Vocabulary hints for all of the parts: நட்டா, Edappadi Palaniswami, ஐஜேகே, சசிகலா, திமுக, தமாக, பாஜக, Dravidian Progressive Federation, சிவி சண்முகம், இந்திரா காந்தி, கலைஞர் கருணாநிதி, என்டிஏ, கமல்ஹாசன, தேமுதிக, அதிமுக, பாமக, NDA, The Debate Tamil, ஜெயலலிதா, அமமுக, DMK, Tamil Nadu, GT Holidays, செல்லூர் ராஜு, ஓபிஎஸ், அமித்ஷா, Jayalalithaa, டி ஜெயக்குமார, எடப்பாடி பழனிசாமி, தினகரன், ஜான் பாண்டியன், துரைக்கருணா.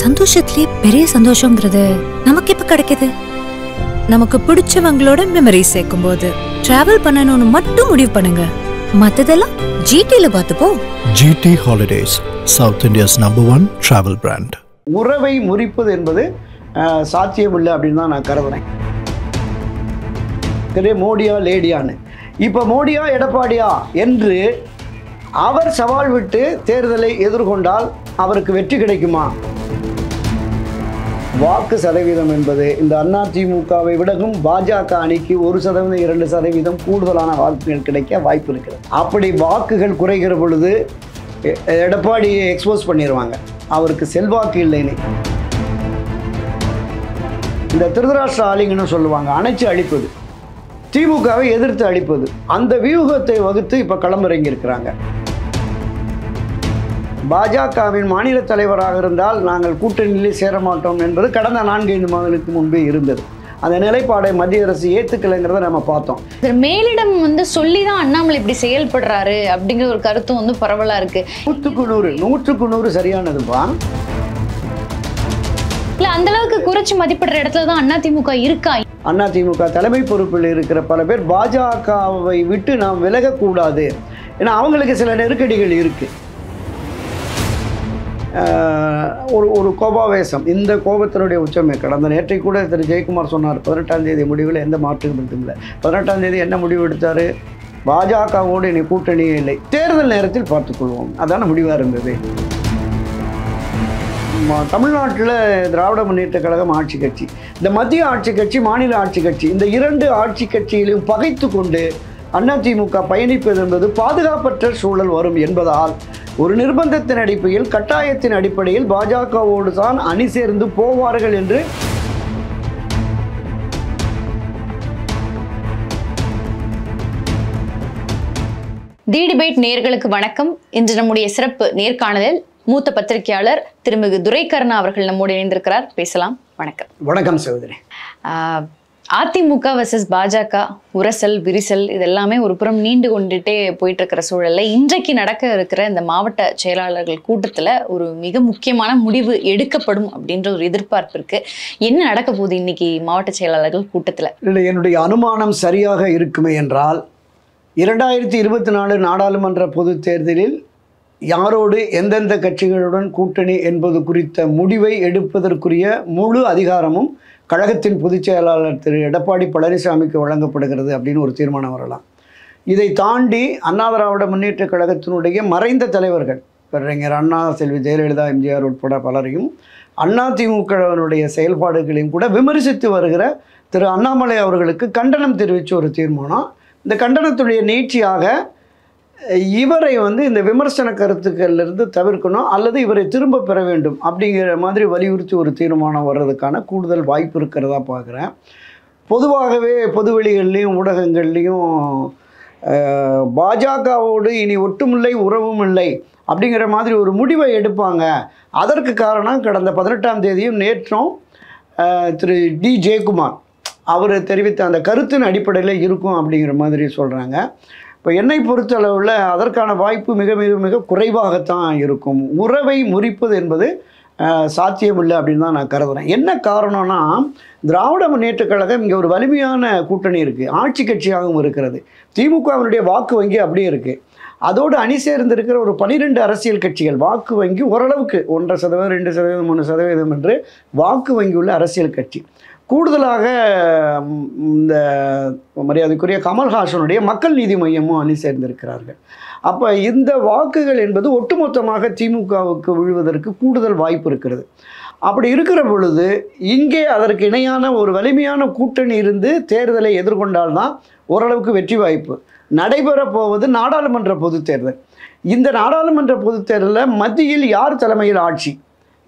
சந்தோஷத்திலே பெரிய சந்தோஷம்ங்கிறது நமக்கு இப்ப கிடைக்குது. நமக்கு பிடிச்சவங்களோட மெமரி சேர்க்கும்போது டிராவல் பண்ணணும்னு மட்டும் முடிவு பண்ணுங்க. மத்ததெல்லாம் ஜிடில பார்த்துப்போம். GT Holidays, South India's #1 travel brand. உறவை முறிப்பது என்பது சாத்தியம் இல்லை அப்படின்னு தான் நான் கருதுறேன். தெரிய மோடியா லேடியான்னு இப்போ மோடியா எடப்பாடியா என்று அவர் சவால் விட்டு தேர்தலை எதிர்கொண்டால் அவருக்கு வெற்றி கிடைக்குமா? வாக்கு சதவீதம் என்பது இந்த அதிமுகவை விடவும் பாஜக அணிக்கு 1%, 2% கூடுதலான வாக்குகள் கிடைக்க வாய்ப்பு இருக்கிறது. அப்படி வாக்குகள் குறைகிற பொழுது எடப்பாடியை எக்ஸ்போஸ் பண்ணிடுவாங்க, அவருக்கு செல்வாக்கு இல்லைன்னு. இந்த திருதராஷ்டிர ஆலிங்கன்னு சொல்லுவாங்க, அணைச்சு அழிப்பது, திமுகவை எதிர்த்து அழிப்பது. அந்த வியூகத்தை வகுத்து இப்போ களமிறங்கி இருக்கிறாங்க. பாஜகவின் மாநில தலைவராக இருந்தால் நாங்கள் கூட்டணியிலே சேரமாட்டோம் என்பது கடந்த 4-5 மாதங்களுக்கு முன்பே இருந்தது. அந்த நிலைப்பாடை மத்திய அரசு ஏற்றுக்கலைங்கிறத நம்ம பார்த்தோம். மேலிடம் சொல்லி தான் அண்ணாமலை இப்படி செயல்படுறாரு அப்படிங்கிற ஒரு கருத்தும் பரவலாக இருக்கு. 100க்கு 100 சரியானதுப்பா. இல்லை, அந்த அளவுக்கு குறைச்சி மதிப்பிடுற இடத்துல தான் அதிமுக இருக்கா. அதிமுக தலைமை பொறுப்பில் இருக்கிற பல பேர் பாஜகவை விட்டு நாம் விலகக்கூடாது, ஏன்னா அவங்களுக்கு சில நெருக்கடிகள் இருக்குது. ஒரு கோபாவேசம், இந்த கோபத்தினுடைய உச்சமே கடந்த நேற்றை கூட திரு ஜெயக்குமார் சொன்னார். 18ஆம் தேதி முடிவில் எந்த மாற்றம் இல்லை. 18ஆம் தேதி என்ன முடிவு எடுத்தார்? பாஜகவோடு இனி கூட்டணியே இல்லை, தேர்தல் நேரத்தில் பார்த்துக்கொள்வோம். அதான முடிவாக இருந்தது. தமிழ்நாட்டில் திராவிட முன்னேற்ற கழகம் ஆட்சி கட்சி, இந்த மத்திய ஆட்சி கட்சி, மாநில ஆட்சி கட்சி, இந்த 2 ஆட்சி கட்சிகளையும் பகைத்து கொண்டு அதிமுக பயணிப்பது என்பது பாதுகாப்பற்ற சூழல் வரும் என்பதால் ஒரு நிர்பந்தத்தின் அடிப்படையில், கட்டாயத்தின் அடிப்படையில் பாஜகவோடு தான் அணி சேர்ந்து போவார்கள் என்று தி டிபேட் நேயர்களுக்கு வணக்கம். இன்று நம்முடைய சிறப்பு நேர்காணலில் மூத்த பத்திரிகையாளர் திருமிகு துரைக்கருணா அவர்கள் நம்மோடு இணைந்திருக்கிறார். பேசலாம். வணக்கம். வணக்கம் சகோதரி. அதிமுக வர்சஸ் பாஜக உரசல் விரிசல் இதெல்லாமே ஒரு புறம் நீண்டு கொண்டுட்டே போயிட்டு இருக்கிற சூழல்ல இன்றைக்கு நடக்க இருக்கிற இந்த மாவட்ட செயலாளர்கள் கூட்டத்துல ஒரு மிக முக்கியமான முடிவு எடுக்கப்படும் அப்படின்ற ஒரு எதிர்பார்ப்பு இருக்கு. என்ன நடக்க போகுது இன்னைக்கு மாவட்ட செயலாளர்கள் கூட்டத்துல? இல்லை, என்னுடைய அனுமானம் சரியாக இருக்குமே என்றால் 2024 நாடாளுமன்ற பொது தேர்தலில் யாரோடு எந்தெந்த கட்சிகளுடன் கூட்டணி என்பது குறித்த முடிவை எடுப்பதற்குரிய முழு அதிகாரமும் கழகத்தின் பொதுச் செயலாளர் திரு எடப்பாடி பழனிசாமிக்கு வழங்கப்படுகிறது அப்படின்னு ஒரு தீர்மானம் வரலாம். இதை தாண்டி அண்ணா திராவிட முன்னேற்ற கழகத்தினுடைய மறைந்த தலைவர்கள் பேரறிஞர் அண்ணா, செல்வி ஜெயலலிதா, MGR உட்பட பலரையும் அதிமுகவினுடைய செயல்பாடுகளையும் கூட விமர்சித்து வருகிற திரு அண்ணாமலை அவர்களுக்கு கண்டனம் தெரிவித்த ஒரு தீர்மானம். இந்த கண்டனத்துடைய நீட்சியாக இவரை இந்த விமர்சன கருத்துக்கள்லேருந்து தவிர்க்கணும் அல்லது இவரை திரும்ப பெற வேண்டும் அப்படிங்கிற மாதிரி வலியுறுத்தி ஒரு தீர்மானம் வர்றதுக்கான கூடுதல் வாய்ப்பு இருக்கிறதா பார்க்குறேன். பொதுவாகவே பொதுவெளிகள்லேயும் ஊடகங்கள்லேயும் பாஜகவோடு இனி ஒட்டுமில்லை உறவும் இல்லை அப்படிங்கிற மாதிரி ஒரு முடிவை எடுப்பாங்க. அதற்கு காரணம் கடந்த 18ஆம் தேதியும் நேற்றும் திரு டி ஜெயக்குமார் அவர் தெரிவித்த அந்த கருத்தின் அடிப்படையில் இருக்கும் அப்படிங்கிற மாதிரி சொல்கிறாங்க. இப்போ என்னை பொறுத்தளவில் அதற்கான வாய்ப்பு மிக மிக மிக குறைவாகத்தான் இருக்கும். உறவை முறிப்பது என்பது சாத்தியமில்லை அப்படின்னு தான் நான் கருதுகிறேன். என்ன காரணம்னா, திராவிட முன்னேற்ற கழகம் இங்கே ஒரு வலிமையான கூட்டணி இருக்குது, ஆட்சி கட்சியாகவும் இருக்கிறது, திமுகவினுடைய வாக்கு வங்கி அப்படியே இருக்குது. அதோடு அணி சேர்ந்திருக்கிற ஒரு 12 அரசியல் கட்சிகள் வாக்கு வங்கி ஓரளவுக்கு 1%, 2%, 3% என்று வாக்கு வங்கி உள்ள அரசியல் கட்சி. கூடுதலாக இந்த மரியாதைக்குரிய கமல்ஹாசனுடைய மக்கள் நீதி மையமும் அணி சேர்ந்திருக்கிறார்கள். அப்போ இந்த வாக்குகள் என்பது ஒட்டுமொத்தமாக திமுகவுக்கு விழுவதற்கு கூடுதல் வாய்ப்பு இருக்கிறது. அப்படி இருக்கிற பொழுது இங்கே அதற்கு இணையான ஒரு வலிமையான கூட்டணி இருந்து தேர்தலை எதிர்கொண்டால்தான் ஓரளவுக்கு வெற்றி வாய்ப்பு. நடைபெறப்போவது நாடாளுமன்ற பொது தேர்தல். இந்த நாடாளுமன்ற பொது தேர்தலில் மத்தியில் யார் தலைமையில் ஆட்சி,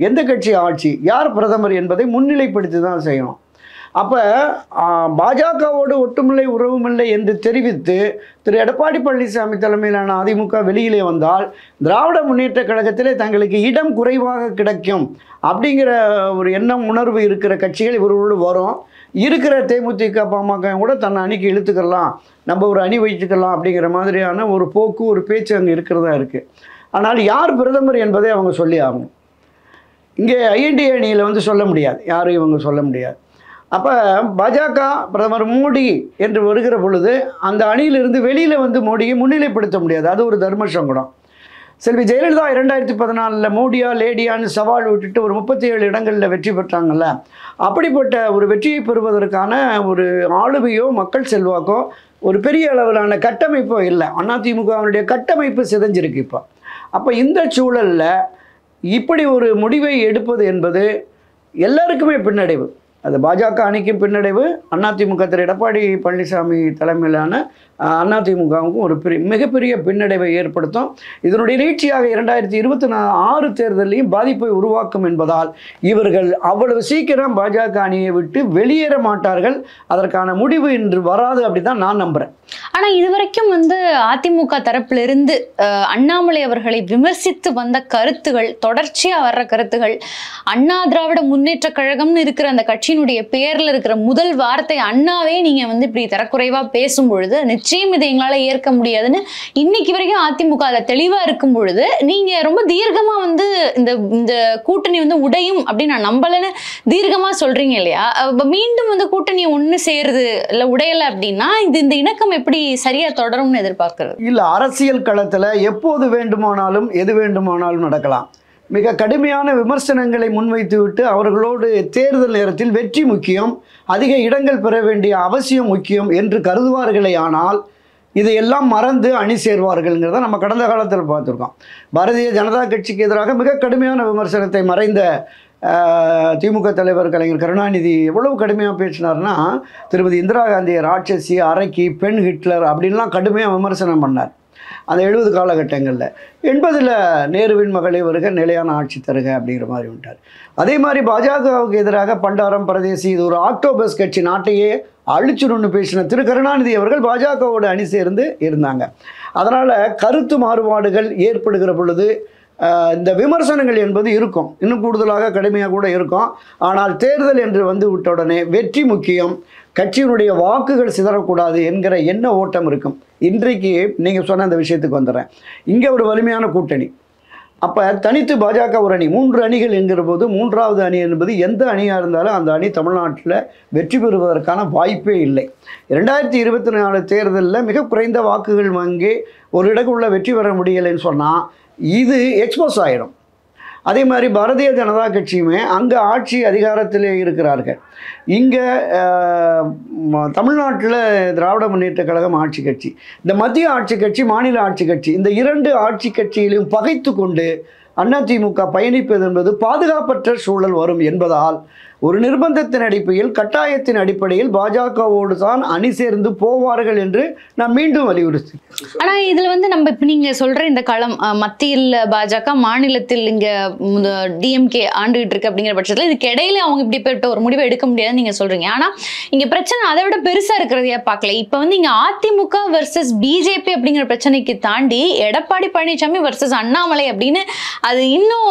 எந்த கட்சி ஆட்சி, யார் பிரதமர் என்பதை முன்னிலைப்படுத்தி தான் செய்யணும். அப்போ பாஜகவோடு ஒட்டுமில்லை உறவுமில்லை என்று தெரிவித்து திரு எடப்பாடி பழனிசாமி தலைமையிலான அதிமுக வெளியிலே வந்தால் திராவிட முன்னேற்ற கழகத்திலே தங்களுக்கு இடம் குறைவாக கிடைக்கும் அப்படிங்கிற ஒரு எண்ணம் உணர்வு இருக்கிற கட்சிகள் இவர்களோடு வரும். இருக்கிற தேமுதிக பாமக கூட தன்னை அணிக்கு இழுத்துக்கலாம், நம்ம ஒரு அணி வைத்துக்கலாம் அப்படிங்கிற மாதிரியான ஒரு போக்கு, ஒரு பேச்சு அங்கே இருக்கிறதா இருக்குது. ஆனால் யார் பிரதமர் என்பதை அவங்க சொல்லி ஆகணும். இங்கே ஐஎன்டிஏ அணியில் வந்து சொல்ல முடியாது, யாரும் இவங்க சொல்ல முடியாது. அப்போ பாஜக பிரதமர் மோடி என்று வருகிற பொழுது அந்த அணியிலிருந்து வெளியில் வந்து மோடியை முன்னிலைப்படுத்த முடியாது. அது ஒரு தர்ம சங்கடம். செல்வி ஜெயலலிதா 2014 மோடியா லேடியான்னு சவால் விட்டுட்டு ஒரு 37 இடங்களில் வெற்றி பெற்றாங்கல்ல, அப்படிப்பட்ட ஒரு வெற்றியை பெறுவதற்கான ஒரு ஆளுமையோ மக்கள் செல்வாக்கோ ஒரு பெரிய அளவிலான கட்டமைப்போ இல்லை. அதிமுகவினுடைய கட்டமைப்பு சிதைஞ்சிருக்கு இப்போ. அப்போ இந்த சூழலில் இப்படி ஒரு முடிவை எடுப்பது என்பது எல்லாருக்குமே பின்னடைவு. அது பாஜக அணிக்கும் பின்னடைவு, அதிமுக திரு எடப்பாடி பழனிசாமி தலைமையிலான அதிமுகவுக்கும் ஒரு மிகப்பெரிய பின்னடைவை ஏற்படுத்தும். இதனுடைய நீட்சியாக 2026 தேர்தலையும் பாதிப்பை உருவாக்கும் என்பதால் இவர்கள் அவ்வளவு சீக்கிரம் பாஜக அணியை விட்டு வெளியேற மாட்டார்கள். அதற்கான முடிவு இன்று வராது அப்படிதான் நான் நம்புகிறேன். ஆனால் இதுவரைக்கும் வந்து அதிமுக தரப்பிலிருந்து அண்ணாமலை அவர்களை விமர்சித்து வந்த கருத்துகள், தொடர்ச்சியாக வர்ற கருத்துகள், அண்ணா திராவிட முன்னேற்ற கழகம்னு இருக்கிற அந்த கட்சியினுடைய பெயரில் இருக்கிற முதல் வார்த்தை அண்ணாவே நீங்கள் வந்து இப்படி தரக்குறைவாக பேசும் பொழுது நிச்சயம் இதை எங்களால் ஏற்க முடியாதுன்னு இன்னைக்கு வரைக்கும் அதிமுக அதில் தெளிவாக இருக்கும் பொழுது நீங்கள் ரொம்ப தீர்க்கமாக வந்து இந்த கூட்டணி வந்து உடையும் அப்படின்னு நான் நம்பலைன்னு தீர்க்கமாக சொல்கிறீங்க இல்லையா? மீண்டும் வந்து கூட்டணி ஒன்று சேருது இல்லை உடையலை அப்படின்னா இந்த இணக்கம் எப்படி சரியா தொடரும் எதிர்பார்க்கிறது இல்ல? அரசியல் களத்துல எப்போது வேண்டுமானாலும் எது வேண்டுமானாலும் நடக்கலாம். மிக கடுமையான விமர்சனங்களை முன்வைத்துவிட்டு அவர்களோடு தேர்தல் நேரத்தில் வெற்றி முக்கியம், அதிக இடங்கள் பெற வேண்டிய அவசியம் முக்கியம் என்று கருதுவார்களே ஆனால் இதையெல்லாம் மறந்து அணி சேர்வார்கள்ங்கிறத நம்ம கடந்த காலத்தில் பார்த்துருக்கோம். பாரதிய ஜனதா கட்சிக்கு எதிராக மிக கடுமையான விமர்சனத்தை மறைந்த திமுக தலைவர் கலைஞர் கருணாநிதி எவ்வளவு கடுமையாக பேசினார்னா, திருமதி இந்திரா காந்தியை ராட்சசி, அரைக்கி, பெண் ஹிட்லர் அப்படின்லாம் கடுமையாக விமர்சனம் பண்ணார். அந்த 70 காலகட்டங்களில் 80ல் நேருவின் மகளை வருக, நிலையான ஆட்சி தருக அப்படிங்கிற மாதிரி விட்டார். அதே மாதிரி பாஜகவுக்கு எதிராக பண்டாரம் பிரதேசி, இது ஒரு ஆக்டோபஸ் கட்சி, நாட்டையே அழிச்சுடுன்னு பேசின திரு கருணாநிதி அவர்கள் பாஜகவோடு அணி சேர்ந்து இருந்தாங்க. அதனால் கருத்து மாறுபாடுகள் ஏற்படுகிற பொழுது இந்த விமர்சனங்கள் என்பது இருக்கும், இன்னும் கூடுதலாக கடுமையாக கூட இருக்கும். ஆனால் தேர்தல் என்று வந்து விட்ட உடனே வெற்றி முக்கியம், கட்சியினுடைய வாக்குகள் சிதறக்கூடாது என்கிற என்ன ஓட்டம் இருக்கும். இன்றைக்கு நீங்கள் சொன்ன அந்த விஷயத்துக்கு வந்துடுறேன். இங்கே ஒரு வலிமையான கூட்டணி, அப்போ தனித்து பாஜக ஒரு அணி, 3 அணிகள் என்கிற போது மூன்றாவது அணி என்பது எந்த அணியாக இருந்தாலும் அந்த அணி தமிழ்நாட்டில் வெற்றி பெறுவதற்கான வாய்ப்பே இல்லை. 2024 தேர்தலில் மிக குறைந்த வாக்குகள் வாங்கி ஒரு இடக்குள்ள வெற்றி பெற முடியலைன்னு சொன்னால் இது எக்ஸ்போஸ் ஆகிடும். அதே மாதிரி பாரதிய ஜனதா கட்சியுமே அங்கே ஆட்சி அதிகாரத்திலே இருக்கிறார்கள், இங்கே தமிழ்நாட்டில் திராவிட முன்னேற்ற கழகம் ஆட்சி கட்சி, இந்த மத்திய ஆட்சி கட்சி, மாநில ஆட்சி கட்சி, இந்த 2 ஆட்சி கட்சிகளையும் பகைத்து கொண்டு அதிமுக பயணிப்பது என்பது பாதுகாப்பற்ற சூழல் வரும் என்பதால் ஒரு நிர்பந்தத்தின் அடிப்படையில், கட்டாயத்தின் அடிப்படையில் பாஜகவோடு தான் அணி சேர்ந்து போவார்கள் என்று நான் மீண்டும் வலியுறுத்தி. ஆனால் இதில் வந்து நம்ம இப்போ நீங்கள் சொல்கிற இந்த களம் மத்தியில் பாஜக, மாநிலத்தில் இங்கே டிஎம்கே ஆண்டுகிட்டு இருக்கு. அப்படிங்கிற பட்சத்தில் இதுக்கு இடையில அவங்க இப்படிப்பட்ட ஒரு முடிவை எடுக்க முடியாதுன்னு நீங்கள் சொல்கிறீங்க. ஆனால் இங்கே பிரச்சனை அதை விட பெருசாக இருக்கிறதையா பார்க்கல. இப்போ வந்து இங்கே அதிமுக வர்சஸ் பிஜேபி அப்படிங்கிற பிரச்சனைக்கு தாண்டி எடப்பாடி பழனிசாமி வர்சஸ் அண்ணாமலை அப்படின்னு அது இன்னும்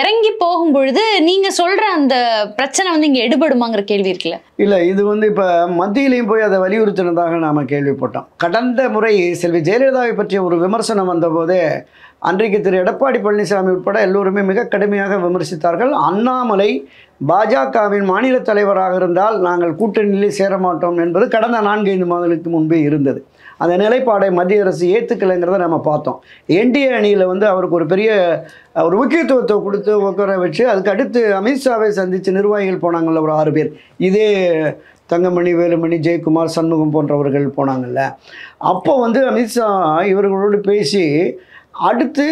இறங்கி போகும் பொழுது நீங்க சொல்ற அந்த பிரச்சனை வந்து இங்க எடுபடுமாங்கிற கேள்வி இருக்குல்ல? இல்ல, இது வந்து இப்ப மத்தியிலையும் போய் அதை வலியுறுத்தினதாக நாம கேள்விப்பட்டோம். கடந்த முறை செல்வி ஜெயலலிதாவை பற்றிய ஒரு விமர்சனம் வந்தபோது அன்றைக்கு திரு எடப்பாடி பழனிசாமி உட்பட எல்லோருமே மிக கடுமையாக விமர்சித்தார்கள். அண்ணாமலை பாஜகவின் மாநில தலைவராக இருந்தால் நாங்கள் கூட்டணியிலே சேரமாட்டோம் என்பது கடந்த 4-5 மாதங்களுக்கு முன்பே இருந்தது. அந்த நிலைப்பாடை மத்திய அரசு ஏற்றுக்கலைங்கிறத நம்ம பார்த்தோம். என்டிஏ அணியில் வந்து அவருக்கு ஒரு பெரிய ஒரு முக்கியத்துவத்தை கொடுத்து உட்கார வச்சு, அதுக்கு அடுத்து அமித்ஷாவை சந்தித்து நிர்வாகிகள் போனாங்கள்ல, ஒரு 6 பேர், இதே தங்கமணி, வேலுமணி, ஜெயக்குமார், சண்முகம் போன்றவர்கள் போனாங்கள்ல, அப்போ வந்து அமித்ஷா இவர்களோடு பேசி அடுத்து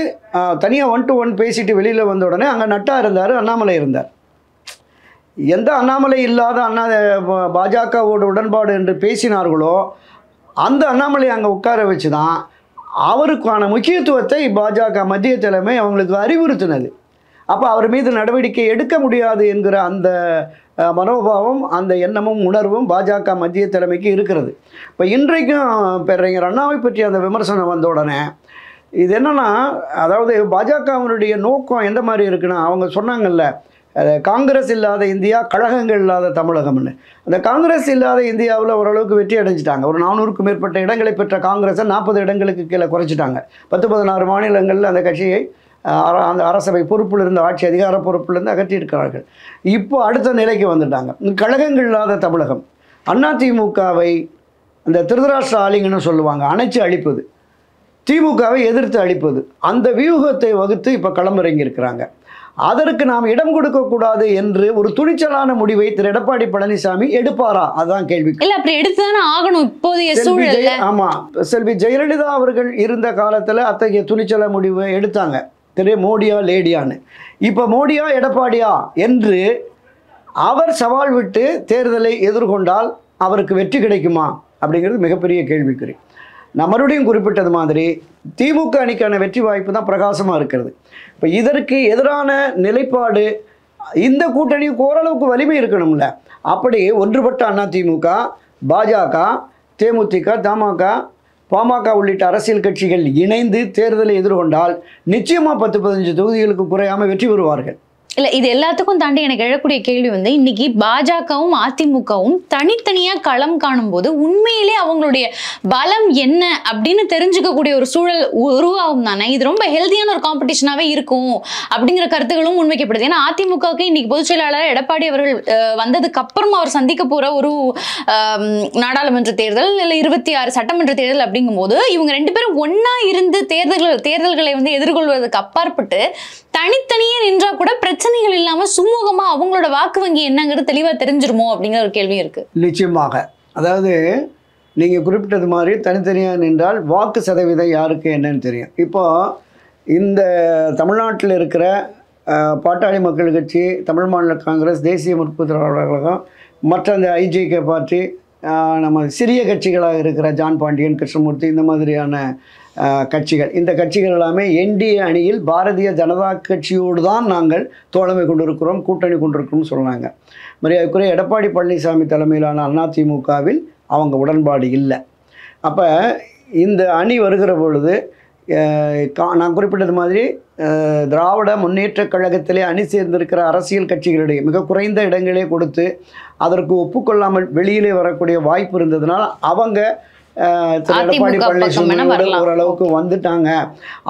தனியாக 1-to-1 பேசிட்டு வெளியில் வந்த உடனே அங்கே நட்டா இருந்தார், அண்ணாமலை இருந்தார். எந்த அண்ணாமலை இல்லாத பாஜகவோட உடன்பாடு என்று பேசினார்களோ அந்த அண்ணாமலை அங்கே உட்கார வச்சு தான் அவருக்கான முக்கியத்துவத்தை பாஜக மத்திய தலைமை அவங்களுக்கு அறிவுறுத்தினது. அப்போ அவர் மீது நடவடிக்கை எடுக்க முடியாது என்கிற அந்த மனோபாவம், அந்த எண்ணமும் உணர்வும் பாஜக மத்திய தலைமைக்கு இருக்கிறது. இப்போ இன்றைக்கும் பெறறிஞர் அண்ணாவை பற்றி அந்த விமர்சனம் வந்த உடனே இது என்னென்னா, அதாவது பாஜகவினுடைய நோக்கம் எந்த மாதிரி இருக்குன்னா, அவங்க சொன்னாங்கல்ல காங்கிரஸ் இல்லாத இந்தியா, கழகங்கள் இல்லாத தமிழகம்னு. அந்த காங்கிரஸ் இல்லாத இந்தியாவில் ஓரளவுக்கு வெற்றி அடைஞ்சிட்டாங்க. ஒரு 400க்கும் மேற்பட்ட இடங்களை பெற்ற காங்கிரஸை 40 இடங்களுக்கு கீழே குறைச்சிட்டாங்க. 10-16 மாநிலங்களில் அந்த கட்சியை அந்த அரசவை பொறுப்பில் இருந்த ஆட்சி அதிகார பொறுப்பில் இருந்து அகற்றியிருக்கிறார்கள். இப்போ அடுத்த நிலைக்கு வந்துட்டாங்க. கழகங்கள் இல்லாத தமிழகம், அதிமுகவை அந்த திருதராஷ்டிர ஆலிங்கன்னு சொல்லுவாங்க, அணைச்சி அழிப்பது, திமுகவை எதிர்த்து அழிப்பது, அந்த வியூகத்தை வகுத்து இப்போ களமிறங்கி இருக்கிறாங்க. அதற்கு நாம் இடம் கொடுக்கக்கூடாது என்று ஒரு துணிச்சலான முடிவை திரு எடப்பாடி பழனிசாமி எடுப்பாரா, அதுதான் கேள்வி. இல்லை, அப்படி எடுத்துதானே ஆகணும் இப்போதைய சூழல்ல. ஆமாம், செல்வி ஜெயலலிதா அவர்கள் இருந்த காலத்தில் அத்தகைய துணிச்சல முடிவை எடுத்தாங்க. திரு மோடியா லேடியான்னு, இப்போ மோடியா எடப்பாடியா என்று அவர் சவால் விட்டு தேர்தலை எதிர்கொண்டால் அவருக்கு வெற்றி கிடைக்குமா அப்படிங்கிறது மிகப்பெரிய கேள்விக்குறி. நான் மறுபடியும் குறிப்பிட்டது மாதிரி திமுக அணிக்கான வெற்றி வாய்ப்பு தான் பிரகாசமாக இருக்கிறது. இப்போ இதற்கு எதிரான நிலைப்பாடு இந்த கூட்டணிக்கு ஓரளவுக்கு வலிமை இருக்கணும்ல. அப்படி ஒன்றுபட்ட அதிமுக, பாஜக, தேமுதிக, தமாக, பாமக உள்ளிட்ட அரசியல் கட்சிகள் இணைந்து தேர்தலை எதிர்கொண்டால் நிச்சயமாக 10-15 தொகுதிகளுக்கு குறையாமல் வெற்றி பெறுவார்கள். இல்லை, இது எல்லாத்துக்கும் தாண்டி எனக்கு எழக்கூடிய கேள்வி வந்து, இன்னைக்கு பாஜகவும் அதிமுகவும் தனித்தனியாக களம் காணும் போது உண்மையிலே அவங்களுடைய பலம் என்ன அப்படின்னு தெரிஞ்சுக்கக்கூடிய ஒரு சூழல் உருவாகும் தானே. இது ரொம்ப ஹெல்தியான ஒரு காம்படிஷனாகவே இருக்கும் அப்படிங்கிற கருத்துக்களும் முன்வைக்கப்படுது. ஏன்னா அதிமுகவுக்கு இன்னைக்கு பொதுச் செயலாளர் எடப்பாடி அவர்கள் வந்ததுக்கு அப்புறமா அவர் சந்திக்க போகிற ஒரு நாடாளுமன்ற தேர்தல், இல்லை 26 சட்டமன்ற தேர்தல் அப்படிங்கும்போது இவங்க 2 பேரும் ஒன்றா இருந்து தேர்தல்களை வந்து எதிர்கொள்வதற்கு அப்பாற்பட்டு தனித்தனியே நின்றா கூட பிரச்சனைகள் இல்லாம சுமூகமா அவங்களோட வாக்கு வங்கி என்னங்கிறது தெளிவா தெரிஞ்சிருமோ அப்படிங்கிற ஒரு கேள்வி இருக்கு. நிச்சயமாக, அதாவது நீங்க குறிப்பிட்டது மாதிரி தனித்தனியா நின்றால் வாக்கு சதவீதம் யாருக்கு என்னன்னு தெரியும். இப்போ இந்த தமிழ்நாட்டில் இருக்கிற பாட்டாளி மக்கள் கட்சி, தமிழ் மாநில காங்கிரஸ், தேசிய முற்போக்கு கழகம், மற்ற அந்த ஐஜேகே பார்ட்டி, நம்ம சிறிய கட்சிகளாக இருக்கிற ஜான் பாண்டியன், கிருஷ்ணமூர்த்தி, இந்த மாதிரியான கட்சிகள், இந்த கட்சிகள் எல்லாமே NDA அணியில் பாரதிய ஜனதா கட்சியோடு தான் நாங்கள் தோழமை கொண்டிருக்கிறோம், கூட்டணி கொண்டிருக்கிறோம் சொன்னாங்க. மரியாதைக்குரிய எடப்பாடி பழனிசாமி தலைமையிலான அதிமுகவில் அவங்க உடன்பாடு இல்லை. அப்போ இந்த அணி வருகிற பொழுது நான் குறிப்பிட்டது மாதிரி திராவிட முன்னேற்றக் கழகத்திலே அணி சேர்ந்திருக்கிற அரசியல் கட்சிகளிடையே மிக குறைந்த இடங்களே கொடுத்து அதற்கு ஒப்புக்கொள்ளாமல் வெளியிலே வரக்கூடிய வாய்ப்பு இருந்ததுனால் அவங்க திரு எடப்பாடி பழனிசாமி ஓரளவுக்கு வந்துட்டாங்க.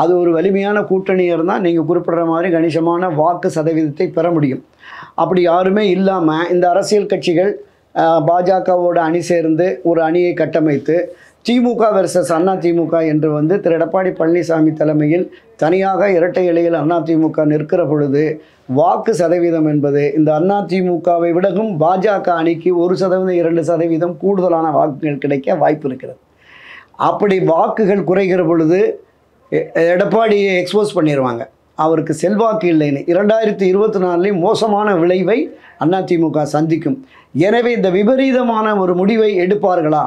அது ஒரு வலிமையான கூட்டணியாக இருந்தால் நீங்கள் குறிப்பிடுற மாதிரி கணிசமான வாக்கு சதவீதத்தை பெற முடியும். அப்படி யாருமே இல்லாமல் இந்த அரசியல் கட்சிகள் பாஜகவோட அணி சேர்ந்து ஒரு அணியை கட்டமைத்து திமுக வெர்சஸ் அதிமுக என்று வந்து திரு எடப்பாடி பழனிசாமி தலைமையில் தனியாக இரட்டை இலையில் அதிமுக நிற்கிற பொழுது வாக்கு சதவீதம் என்பது இந்த அதிமுகவை விடவும் பாஜக அணிக்கு 1% 2% கூடுதலான வாக்குகள் கிடைக்க வாய்ப்பு இருக்கிறது. அப்படி வாக்குகள் குறைகிற பொழுது எடப்பாடியை எக்ஸ்போஸ் பண்ணிடுவாங்க, அவருக்கு செல்வாக்கு இல்லைன்னு. 2024 மோசமான விளைவை அதிமுக சந்திக்கும். எனவே இந்த விபரீதமான ஒரு முடிவை எடுப்பார்களா?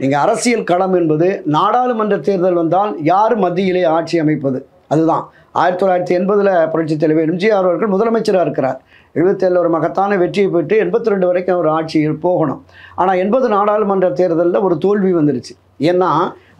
நீங்கள் அரசியல் களம் என்பது நாடாளுமன்ற தேர்தல் வந்தால் யார் மத்தியிலே ஆட்சி அமைப்பது, அதுதான். 1980 புரட்சித் தலைவர் MGR அவர்கள் முதலமைச்சராக இருக்கிறார். 77 ஒரு மகத்தான வெற்றியை பெற்று 82 வரைக்கும் ஒரு ஆட்சியில் போகணும். ஆனால் 80 நாடாளுமன்ற தேர்தலில் ஒரு தோல்வி வந்துருச்சு. ஏன்னா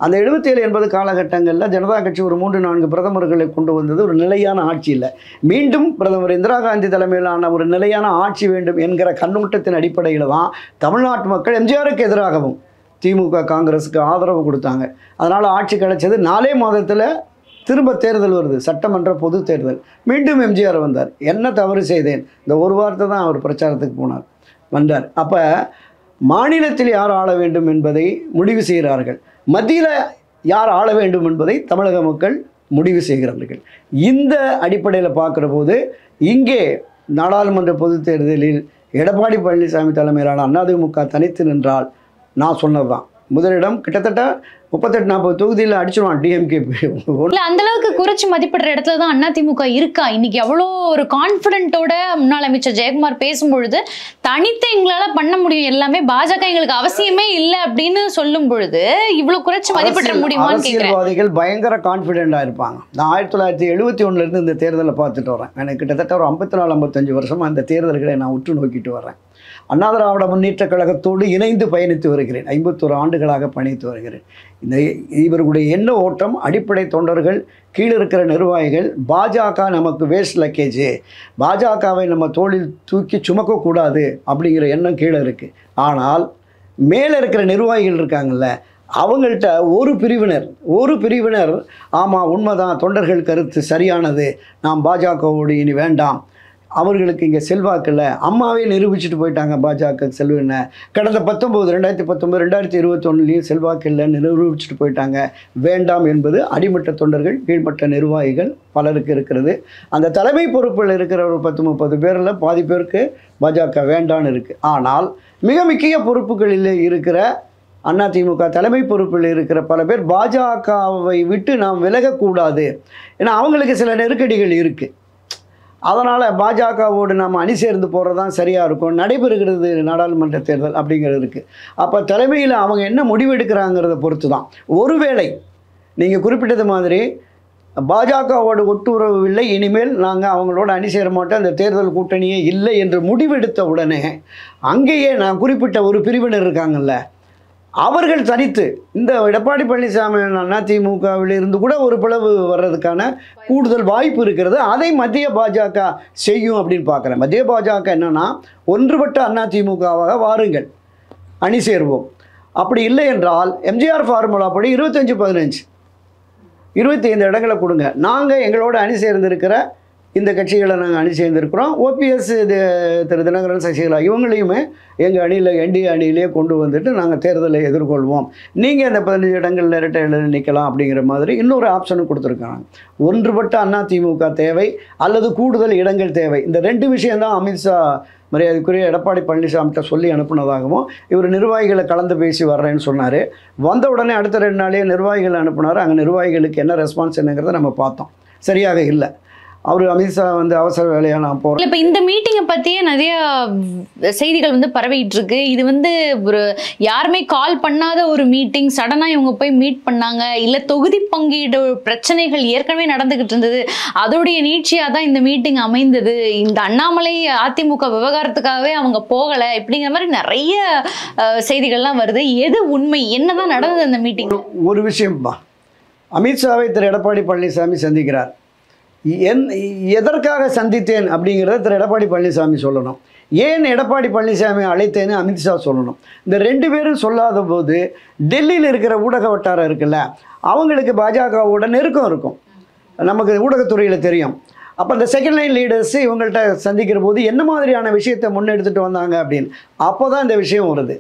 அந்த 77-80 காலகட்டங்களில் ஜனதா கட்சி ஒரு 3-4 பிரதமர்களை கொண்டு வந்தது, ஒரு நிலையான ஆட்சி இல்லை. மீண்டும் பிரதமர் இந்திரா காந்தி தலைமையிலான ஒரு நிலையான ஆட்சி வேண்டும் என்கிற கண்ணோட்டத்தின் அடிப்படையில் தான் தமிழ்நாட்டு மக்கள் MGRக்கு எதிராகவும் திமுக காங்கிரஸுக்கு ஆதரவு கொடுத்தாங்க. அதனால் ஆட்சி கிடைச்சது. 4 மாதத்தில் திரும்ப தேர்தல் வருது, சட்டமன்ற பொது தேர்தல். மீண்டும் MGR வந்தார். என்ன தவறு செய்தேன்? இந்த ஒரு வார்த்தை தான் அவர் பிரச்சாரத்துக்கு போனார், வந்தார். அப்போ மாநிலத்தில் யார் ஆள வேண்டும் என்பதை முடிவு செய்கிறார்கள், மத்தியில் யார் ஆள வேண்டும் என்பதை தமிழக மக்கள் முடிவு செய்கிறார்கள். இந்த அடிப்படையில் பார்க்குற போது இங்கே நாடாளுமன்ற பொது தேர்தலில் எடப்பாடி பழனிசாமி தலைமையிலான அதிமுக தனித்து நின்றால் நான் சொன்னது தான் முதலிடம் கிட்டத்தட்ட 38-40 தொகுதியில் அடிச்சிருவான் DMK. இல்லை, அந்த அளவுக்கு குறைச்சி மதிப்பிடுற இடத்துல தான் அதிமுக இருக்கா இன்னைக்கு. அவ்வளோ ஒரு கான்ஃபிடென்ட்டோட முன்னாள் அமைச்சர் ஜெயக்குமார் பேசும்பொழுது தனித்து எங்களால் பண்ண முடியும், எல்லாமே பாஜக எங்களுக்கு அவசியமே இல்லை அப்படின்னு சொல்லும் பொழுது இவ்வளோ குறைச்சி மதிப்பிட முடியுமான்னு கேட்குறேன். அரசியல்வாதிகள் பயங்கர கான்ஃபிடென்ட்டாக இருப்பாங்க. நான் 1971 இந்த தேர்தலை பார்த்துட்டு வரேன். எனக்கு கிட்டத்தட்ட ஒரு 54-55 வருஷமாக அந்த தேர்தல்களை நான் உற்று நோக்கிட்டு வரேன். அண்ணா திராவிட முன்னேற்ற கழகத்தோடு இணைந்து பயணித்து வருகிறேன், 51 ஆண்டுகளாக பயணித்து வருகிறேன். இந்த இவர்களுடைய எண்ண ஓட்டம், அடிப்படை தொண்டர்கள், கீழே இருக்கிற நிர்வாகிகள், பாஜக நமக்கு வேஸ்ட் லக்கேஜ், பாஜகவை நம்ம தோளில் தூக்கி சுமக்கக்கூடாது அப்படிங்கிற எண்ணம் கீழே இருக்குது. ஆனால் மேலே இருக்கிற நிர்வாகிகள் இருக்காங்கள்ல, அவங்கள்ட்ட ஒரு பிரிவினர் ஆமாம் உண்மைதான் தொண்டர்கள் கருத்து சரியானது நாம் பாஜகவோடு இனி வேண்டாம் அவர்களுக்கு இங்கே செல்வாக்கில் அம்மாவே நிரூபிச்சுட்டு போயிட்டாங்க பாஜக செல்வன கடந்த 2019 2020 2021 செல்வாக்கில்லை நிரூபிச்சுட்டு போயிட்டாங்க வேண்டாம் என்பது அடிமட்ட தொண்டர்கள் கீழ்மட்ட நிர்வாகிகள் பலருக்கு இருக்கிறது. அந்த தலைமை பொறுப்பில் இருக்கிற ஒரு 10-30 பேரில் பாதி பேருக்கு பாஜக வேண்டான்னு இருக்குது. ஆனால் மிக முக்கிய பொறுப்புகளில் இருக்கிற அதிமுக தலைமை பொறுப்பில் இருக்கிற பல பேர் பாஜகவை விட்டு நாம் விலகக்கூடாது, ஏன்னா அவங்களுக்கு சில நெருக்கடிகள் இருக்குது, அதனால் பாஜகவோடு நாம் அணி சேர்ந்து போகிறது தான் சரியாக இருக்கும், நடைபெறுகிறது நாடாளுமன்ற தேர்தல் அப்படிங்கிறது இருக்குது. அப்போ தலைமையில் அவங்க என்ன முடிவெடுக்கிறாங்கிறத பொறுத்து தான். ஒருவேளை நீங்கள் குறிப்பிட்டது மாதிரி பாஜகவோடு ஒட்டுறவு இல்லை, இனிமேல் நாங்கள் அவங்களோட அணி சேர மாட்டோம், அந்த தேர்தல் கூட்டணியே இல்லை என்று முடிவெடுத்த உடனே அங்கேயே நான் குறிப்பிட்ட ஒரு பிரிவினர் இருக்காங்கல்ல, அவர்கள் தனித்து இந்த எடப்பாடி பழனிசாமி அதிமுகவிலிருந்து கூட ஒரு பிளவு வர்றதுக்கான கூடுதல் வாய்ப்பு இருக்கிறது. அதை மத்திய பாஜக செய்யும் அப்படின்னு பார்க்குறேன். மத்திய பாஜக என்னென்னா ஒன்றுபட்ட அதிமுகவாக வாருங்கள், அணி சேர்வோம். அப்படி இல்லை என்றால் எம்ஜிஆர் ஃபார்முலா படி 25-15 25 இடங்களை கொடுங்க, நாங்கள் எங்களோட அணி சேர்ந்திருக்கிற இந்த கட்சிகளை நாங்கள் அணி சேர்ந்திருக்கிறோம், ஓபிஎஸ் திரு தினகரன் சசிகலா இவங்களையுமே எங்கள் அணியில் என்டிஏ அணியிலே கொண்டு வந்துட்டு நாங்கள் தேர்தலை எதிர்கொள்வோம், நீங்கள் அந்த 15 இடங்களில் இரட்டையில் நிற்கலாம் அப்படிங்கிற மாதிரி இன்னொரு ஆப்ஷனும் கொடுத்துருக்காங்க. ஒன்றுபட்ட அதிமுக தேவை அல்லது கூடுதல் இடங்கள் தேவை, இந்த 2 விஷயம்தான் அமித்ஷா மரியாதைக்குரிய எடப்பாடி பழனிசாமிகிட்ட சொல்லி அனுப்புனதாகவும் இவர் நிர்வாகிகளை கலந்து பேசி வர்றேன்னு சொன்னார். வந்த உடனே அடுத்த 2 நாளே நிர்வாகிகளை அனுப்புனார். அங்கே நிர்வாகிகளுக்கு என்ன ரெஸ்பான்ஸ் என்னங்கிறத நம்ம பார்த்தோம், சரியாக இல்லை. அவர் அமித்ஷா அவசர வேலையாக நான் போகிறேன். இப்போ இந்த மீட்டிங்கை பற்றியே நிறைய செய்திகள் பரவிட்டு இருக்கு. இது ஒரு யாருமே கால் பண்ணாத ஒரு மீட்டிங், சடனாக இவங்க போய் மீட் பண்ணாங்க, இல்லை தொகுதி பங்கீடு பிரச்சனைகள் ஏற்கனவே நடந்துகிட்டு இருந்தது, அதோடைய நீட்சியாக தான் இந்த மீட்டிங் அமைந்தது, இந்த அண்ணாமலை அதிமுக விவகாரத்துக்காகவே அவங்க போகலை இப்படிங்கிற மாதிரி நிறைய செய்திகள்லாம் வருது. எது உண்மை, என்னதான் நடந்தது அந்த மீட்டிங்? ஒரு விஷயம்பா, அமித்ஷாவை திரு எடப்பாடி பழனிசாமி சந்திக்கிறார். எதற்காக சந்தித்தேன் அப்படிங்கிறத திரு எடப்பாடி பழனிசாமி சொல்லணும், ஏன் எடப்பாடி பழனிசாமி அழைத்தேன்னு அமித்ஷா சொல்லணும். இந்த 2 பேரும் சொல்லாத போது டெல்லியில் இருக்கிற ஊடக வட்டாரம் இருக்குல்ல, அவங்களுக்கு பாஜகவோட நெருக்கம் இருக்கும், நமக்கு ஊடகத்துறையில் தெரியும். அப்போ இந்த செகண்ட் லைன் லீடர்ஸ் இவங்கள்ட்ட சந்திக்கிற போது என்ன மாதிரியான விஷயத்தை முன்னெடுத்துட்டு வந்தாங்க அப்படின்னு அப்போ தான் இந்த விஷயம் வருது.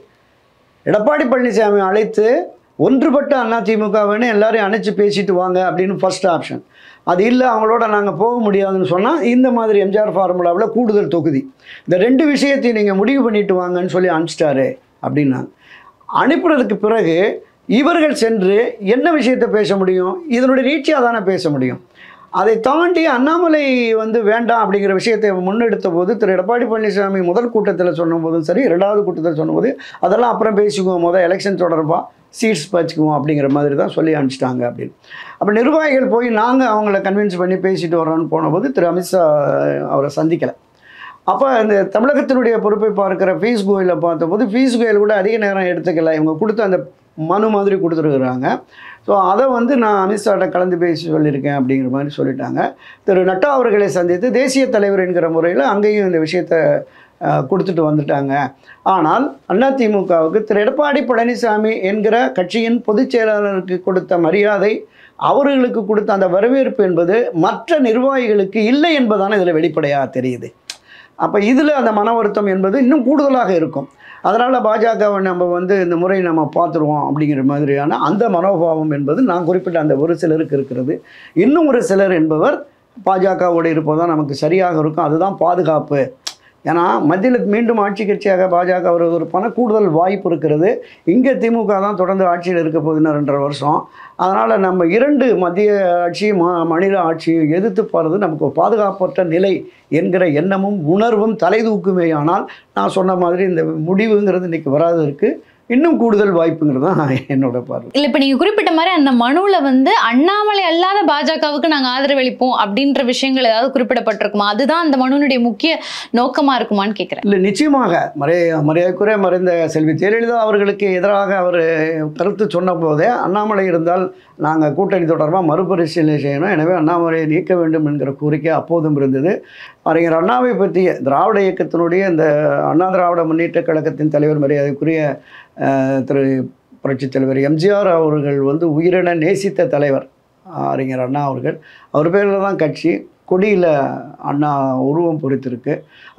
எடப்பாடி பழனிசாமி அழைத்து ஒன்றுபட்ட அதிமுக வேணும், எல்லாரையும் அணைச்சி பேசிட்டு வாங்க அப்படின்னு ஃபர்ஸ்ட் ஆப்ஷன், அது இல்லை அவங்களோட நாங்கள் போக முடியாதுன்னு சொன்னால் இந்த மாதிரி எம்ஜிஆர் ஃபார்முலாவில் கூடுதல் தொகுதி, இந்த 2 விஷயத்தையும் நீங்கள் முடிவு பண்ணிட்டு வாங்கன்னு சொல்லி அனுப்பிச்சிட்டாரு அப்படின்னாங்க. அனுப்புறதுக்கு பிறகு இவர்கள் சென்று என்ன விஷயத்தை பேச முடியும், இதனுடைய நீட்சியாக தானே பேச முடியும். அதை தாண்டி அண்ணாமலை வேண்டாம் அப்படிங்கிற விஷயத்தை முன்னெடுத்த போது திரு எடப்பாடி பழனிசாமி முதல் கூட்டத்தில் சொன்னபோதும் சரி, 2வது கூட்டத்தில் சொன்னபோது அதெல்லாம் அப்புறம் பேசிக்குவோம், முதல் எலெக்ஷன் தொடர்பாக சீட்ஸ் பறிச்சுக்குவோம் அப்படிங்கிற மாதிரி தான் சொல்லி அனுப்பிச்சிட்டாங்க அப்படின்னு. அப்போ நிர்வாகிகள் போய் நாங்கள் அவங்கள கன்வின்ஸ் பண்ணி பேசிட்டு வரோன்னு போனபோது திரு அமித்ஷா அவரை சந்திக்கலை. அப்போ இந்த தமிழகத்தினுடைய பொறுப்பை பார்க்குற பீஸ் கோயிலை பார்த்தபோது பீஸ் கோயில் கூட அதிக நேரம் எடுத்துக்கல, இவங்க கொடுத்த அந்த மனு மாதிரி கொடுத்துருக்குறாங்க, ஸோ அதை நான் அமித்ஷாட்ட கலந்து பேசி சொல்லியிருக்கேன் அப்படிங்கிற மாதிரி சொல்லிட்டாங்க. திரு நட்டா அவர்களை சந்தித்து தேசிய தலைவர் என்கிற முறையில் அங்கேயும் இந்த விஷயத்தை கொடுத்துட்டு வந்துட்டாங்க. ஆனால் அதிமுகவுக்கு திரு எடப்பாடி பழனிசாமி என்கிற கட்சியின் பொதுச் செயலாளருக்கு கொடுத்த மரியாதை, அவர்களுக்கு கொடுத்த அந்த வரவேற்பு என்பது மற்ற நிர்வாகிகளுக்கு இல்லை என்பதான இதில் வெளிப்படையாக தெரியுது. அப்போ இதில் அந்த மன வருத்தம் என்பது இன்னும் கூடுதலாக இருக்கும், அதனால் பாஜகவை நம்ம இந்த முறை நம்ம பார்த்துருவோம் அப்படிங்கிற மாதிரியான அந்த மனோபாவம் என்பது நான் குறிப்பிட்ட அந்த ஒரு சிலருக்கு இருக்கிறது. இன்னும் ஒரு சிலர் என்பவர் பாஜகவோடு இருப்பதுதான் நமக்கு சரியாக இருக்கும், அதுதான் பாதுகாப்பு, ஏன்னா மத்தியில் மீண்டும் ஆட்சி கட்சியாக பாஜக வருவது ஒரு பண கூடுதல் வாய்ப்பு இருக்கிறது, இங்கே திமுக தான் தொடர்ந்து ஆட்சியில் இருக்க போகுதுன்னா 2.5 வருஷம், அதனால் நம்ம 2 மத்திய ஆட்சி மாநில ஆட்சியை எதிர்த்து போகிறது நமக்கு பாதுகாப்பற்ற நிலை என்கிற எண்ணமும் உணர்வும் தலை தூக்குமேயானால் நான் சொன்ன மாதிரி இந்த முடிவுங்கிறது இன்றைக்கி வராது இருக்குது, இன்னும் கூடுதல் வாய்ப்புங்கிறது தான் என்னோட பார்வை. இல்லை, இப்போ நீங்கள் குறிப்பிட்ட மாதிரி அந்த மனுவில் அண்ணாமலை அல்லாத பாஜகவுக்கு நாங்கள் ஆதரவளிப்போம் அப்படின்ற விஷயங்கள் ஏதாவது குறிப்பிடப்பட்டிருக்குமா, அதுதான் அந்த மனுவினுடைய முக்கிய நோக்கமாக இருக்குமான்னு கேட்குறேன். இல்லை, நிச்சயமாக மரியாதைக்குரிய மறைந்த செல்வி ஜெயலலிதா அவர்களுக்கு எதிராக அவர் கருத்து சொன்ன போதே அண்ணாமலை இருந்தால் நாங்கள் கூட்டணி தொடர்பாக மறுபரிசீலனை செய்யணும், எனவே அண்ணாமலையை நீக்க வேண்டும் என்கிற கோரிக்கை அப்போதும் இருந்தது. அறிஞர் அண்ணாவை பற்றிய திராவிட இயக்கத்தினுடைய இந்த அண்ணா திராவிட முன்னேற்ற கழகத்தின் தலைவர் மரியாதைக்குரிய திரு புரட்சித் தலைவர் எம்ஜிஆர் அவர்கள் வந்து உயிரென நேசித்த தலைவர் அறிஞர் அண்ணா அவர்கள். அவர் பேரில் தான் கட்சி கொடியில் அண்ணா உருவம் பொறித்திருக்கு.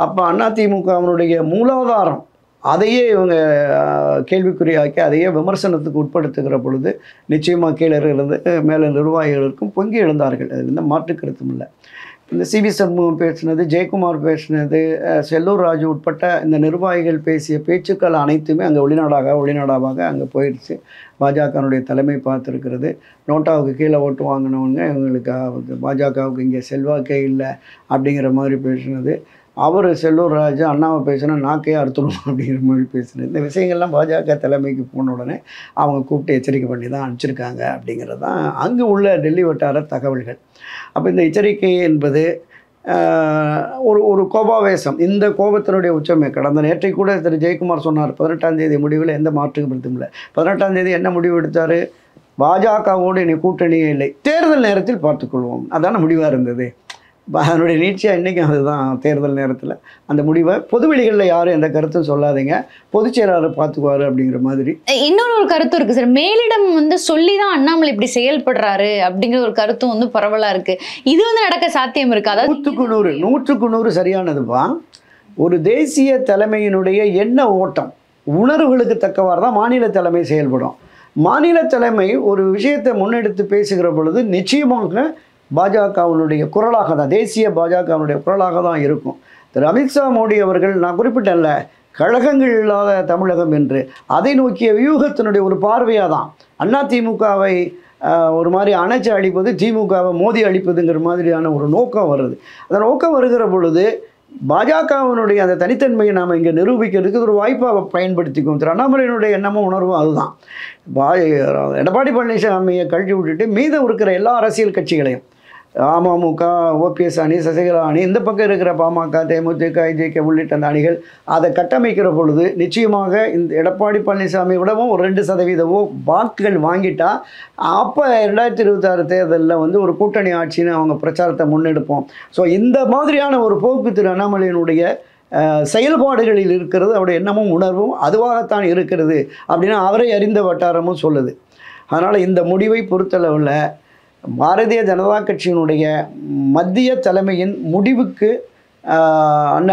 அப்போ அண்ணா திமுகவினுடைய மூலாதாரம் அதையே இவங்க கேள்விக்குறியாக்கி அதையே விமர்சனத்துக்கு உட்படுத்துகிற பொழுது நிச்சயமாக கீழே இருந்து மேலே நிர்வாகிகளுக்கும் பொங்கி எழுந்தார்கள். அதில் இருந்து மாற்று கருத்தும் இல்லை. இந்த சிவி சண்முகம் பேசினது, ஜெயக்குமார் பேசினது, செல்லூர் ராஜு உட்பட்ட இந்த நிர்வாகிகள் பேசிய பேச்சுக்கள் அனைத்துமே அங்கே ஒளிநாடாவாக அங்கே போயிடுச்சு. பாஜகனுடைய தலைமை பார்த்துருக்கிறது. நோட்டாவுக்கு கீழே ஓட்டு வாங்கினவங்க இவங்களுக்கு பாஜகவுக்கு இங்கே செல்வாக்கே இல்லை அப்படிங்கிற மாதிரி பேசினது. அவர் செல்லூர் ராஜு அண்ணாவை பேசினா நாக்கே அறுத்துடும் அப்படிங்கிற மாதிரி பேசினது. இந்த விஷயங்கள்லாம் பாஜக தலைமைக்கு போன உடனே அவங்க கூப்பிட்டு எச்சரிக்கை பண்ணி தான் அனுப்பிச்சிருக்காங்க அப்படிங்கிறது தான் அங்கே உள்ள டெல்லி வட்டார தகவல்கள். அப்போ இந்த எச்சரிக்கை என்பது ஒரு கோபாவேசம், இந்த கோபத்தினுடைய உச்சமே. கடந்த நேற்றை கூட திரு ஜெயக்குமார் சொன்னார், 18ஆம் தேதி முடிவில் எந்த மாற்றுக்கு படுத்தும் இல்லை. 18ஆம் தேதி என்ன முடிவு எடுத்தார்? பாஜகவோடு இனி கூட்டணியே இல்லை, தேர்தல் நேரத்தில் பார்த்துக்கொள்வோம். அதான முடிவாக இருந்தது. அதனுடைய நீட்சியாக இன்றைக்கும் அதுதான். தேர்தல் நேரத்தில் அந்த முடிவை பொதுவெளிகளில் யாரும் எந்த கருத்தும் சொல்லாதீங்க, பொதுச்செயலாளர் பார்த்துக்குவார் அப்படிங்கிற மாதிரி. இன்னொரு ஒரு கருத்தும் இருக்குது சார், மேலிடம் வந்து சொல்லி தான் அண்ணாமலை இப்படி செயல்படுறாரு அப்படிங்கிற ஒரு கருத்தும் வந்து பரவலாக இருக்குது. இது வந்து நடக்க சாத்தியம் இருக்காது? 100க்கு 100 சரியானதுப்பா. ஒரு தேசிய தலைமையினுடைய எண்ண ஓட்டம் உணர்வுகளுக்கு தக்கவாறு தான் மாநில தலைமை செயல்படும். மாநில தலைமை ஒரு விஷயத்தை முன்னெடுத்து பேசுகிற பொழுது நிச்சயமாக பாஜகவினுடைய குரலாக தான், தேசிய பாஜகவினுடைய குரலாக தான் இருக்கும். திரு அமித்ஷா மோடி அவர்கள், நான் குறிப்பிட்டேன்ல கழகங்கள் இல்லாத தமிழகம் என்று, அதை நோக்கிய வியூகத்தினுடைய ஒரு பார்வையாக தான் அண்ணா திமுகவை ஒரு மாதிரி அணைச்சி அழிப்பது, திமுகவை மோதி அழிப்பதுங்கிற மாதிரியான ஒரு நோக்கம் வருது. அந்த நோக்கம் வருகிற பொழுது பாஜகவினுடைய அந்த தனித்தன்மையை நாம் இங்கே நிரூபிக்கிறதுக்கு ஒரு வாய்ப்பாக பயன்படுத்திக்குவோம். திரு அண்ணாமலையினுடைய எண்ணமும் உணர்வும் அதுதான். எடப்பாடி பழனிசாமியை கழட்டி விட்டுட்டு மீதம் இருக்கிற எல்லா அரசியல் கட்சிகளையும், அமமுக, ஓபிஎஸ் அணி, சசிகலா அணி, இந்த பக்கம் இருக்கிற பாமக, தேமுதிக, ஐஜேகே உள்ளிட்ட அந்த அணிகள் அதை கட்டமைக்கிற பொழுது நிச்சயமாக இந்த எடப்பாடி பழனிசாமி விடவும் ஒரு 2% வாக்குகள் வாங்கிட்டா அப்போ 2026 தேர்தலில் வந்து ஒரு கூட்டணி ஆட்சின்னு அவங்க பிரச்சாரத்தை முன்னெடுப்போம். ஸோ இந்த மாதிரியான ஒரு போக்கு திரு அண்ணாமலையினுடைய செயல்பாடுகளில் இருக்கிறது. அவருடைய எண்ணமும் உணர்வும் அதுவாகத்தான் இருக்கிறது அப்படின்னு அவரை அறிந்த வட்டாரமும் சொல்லுது. அதனால் இந்த முடிவை பொறுத்தளவில் பாரதிய ஜனதா கட்சியினுடைய மத்திய தலைமையின் முடிவுக்கு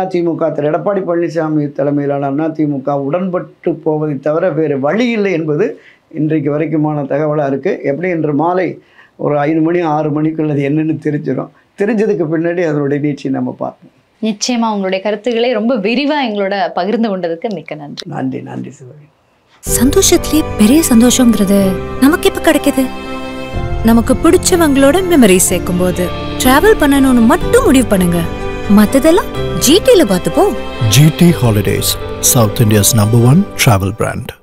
அதிமுக, திரு எடப்பாடி பழனிசாமி தலைமையிலான அதிமுக உடன்பட்டு போவதை தவிர வேறு வழி இல்லை என்பது இன்றைக்கு வரைக்குமான தகவலாக இருக்குது. எப்படி இன்று மாலை ஒரு 5 மணி 6 மணிக்குள்ளது என்னென்னு தெரிஞ்சிடும். தெரிஞ்சதுக்கு பின்னாடி அதனுடைய நீட்சி நம்ம பார்ப்போம். நிச்சயமாக உங்களுடைய கருத்துக்களை ரொம்ப விரிவாக எங்களோட பகிர்ந்து கொண்டதுக்கு மிக்க நன்றி. நன்றி சிவகி. சந்தோஷத்திலே பெரிய சந்தோஷங்கிறது நமக்கு இப்போ கிடைக்கிது, நமக்கு பிடிச்சவங்களோட மெமரி சேர்க்கும் போது. டிராவல் பண்ணணும்னு மட்டும் முடிவு பண்ணுங்க, மத்ததெல்லாம் ஜிடில பார்த்துப்போம். GT Holidays, South India's #1 travel brand.